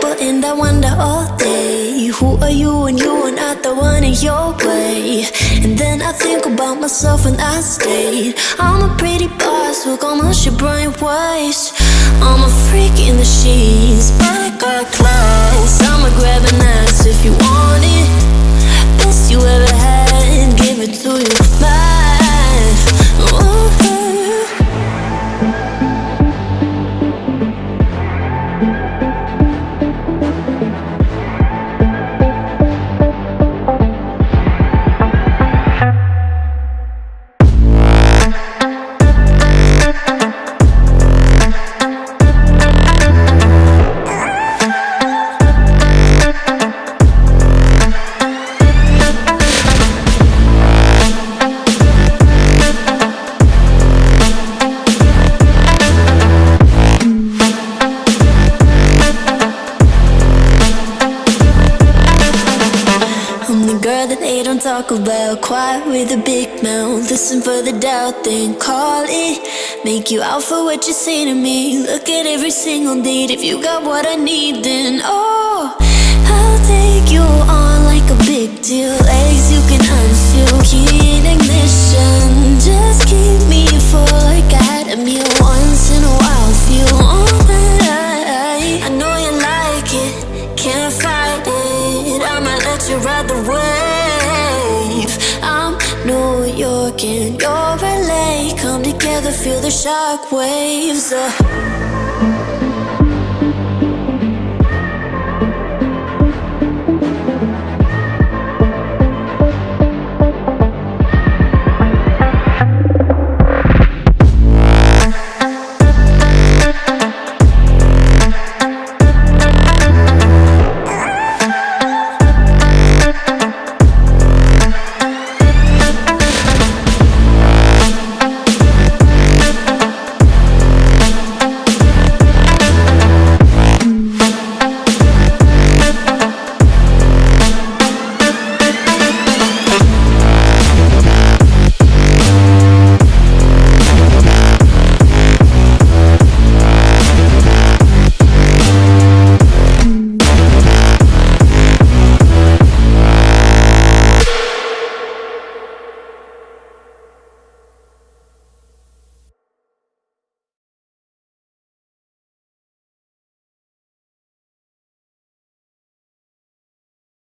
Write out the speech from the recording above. people and I wonder all day, who are you? And you are not the one in your way. And then I think about myself and I state, I'm a pretty boss, look how much your brain wastes. I'm a freak in the sheets, but I got class. I'ma grab an ass if you want it, best you ever had, give it to you mine. Ooh. Talk about quiet with a big mouth, listen for the doubt, then call it. Make you out for what you say to me. Look at every single date, if you got what I need, then oh, I'll take you on like a big deal. Legs you can unseal, key in ignition. Just keep me full like I had a meal. Once in a while, feel on the night. I know you like it, can't fight it. I might let you ride the way. New York and your LA come together, feel the shock waves.